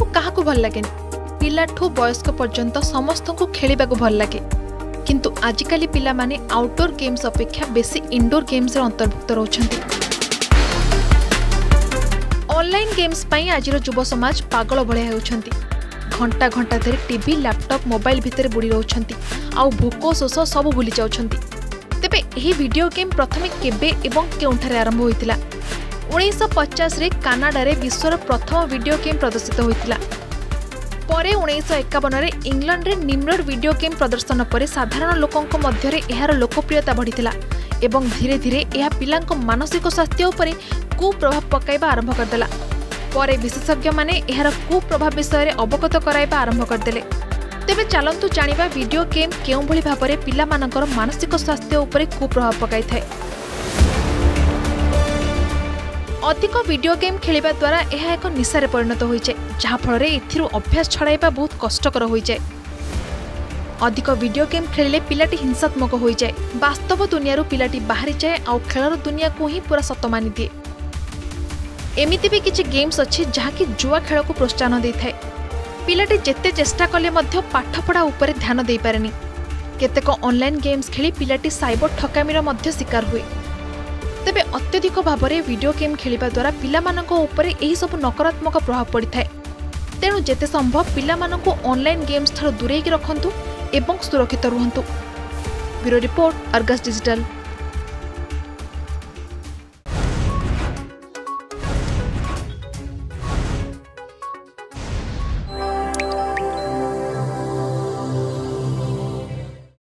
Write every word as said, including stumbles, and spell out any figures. को काहाकु भल लगे पिलाठू वयस्क पर्यंत समस्त को खेलिबा को भल लगे किंतु आजिकाली पिला माने आउटडोर गेम्स अपेक्षा बेसी इंडोर गेम्स रे अंतर्भुक्त रहउछंती। ऑनलाइन गेम्स पई आजिरो युवा समाज पागल भळे हेउछंती। घंटा घंटा धरि टीवी लैपटॉप मोबाइल भितर बुडी रहउछंती आ भूको शोष सब भूली जाउछंती। तेबे एही वीडियो गेम प्रथमे केबे एवं केउंठारे आरंभ होइतिला? उन्नीस सौ पचास रे कनाडा रे विश्वर प्रथम वीडियो गेम प्रदर्शित होइतिला। परे उन्नीस सौ इक्यावन रे इंग्लैंड रे निम्नर वीडियो गेम प्रदर्शन पर साधारण लोकंक मध्य रे एहार लोकप्रियता बढ़ितिला एवं धीरे धीरे यह पिलांक मानसिक स्वास्थ्य उपरे कुप्रभाव पकाइबा आरंभ करदेला। परे विशेषज्ञ माने एहार कुप्रभाव विषय रे अवगत कराइबा आरंभ करदेले। तेबे चलंतु जानिबा वीडियो गेम केउं भली भाबरे पिलामानकर मानसिक स्वास्थ्य उपरे कुप्रभाव पकाइ थाए। अधिक वीडियो गेम खेलिबा द्वारा यह एक निशारे परिणत होइ जाय, जहाँ फल एथिरु अभ्यास छड़ाइबा बहुत कष्टकर होइ जाय। अधिक वीडियो गेम खेलिले पिलाटी हिंसात्मक होइ जाय। वास्तव दुनियारू पिलाटी बाहरी जाए आ खेलर दुनिया को ही पूरा सत मानि दिए। एमिति भी किछि गेम्स अछि जहाँकि जुआ खेल को प्रोत्साहन दै थाए। पिलाटी जेते चेष्टा कले मध्य पाठपढ़ा उपरे ध्यान देई पारेनी। केतेक ऑनलाइन गेम्स खेली पिलाटी साइबर ठकामीर मध्य शिकार हुए। तेबे अत्यधिक भाव में वीडियो गेम खेलिबा द्वारा पिलामानक उपरे एही सब नकारात्मक प्रभाव पड़ी थाए। तेणु जेते संभव पिलामानकु ऑनलाइन गेम्स ठार दूरेई रखंतु एवं सुरक्षित रुहंतु। Bureau report, Argus digital.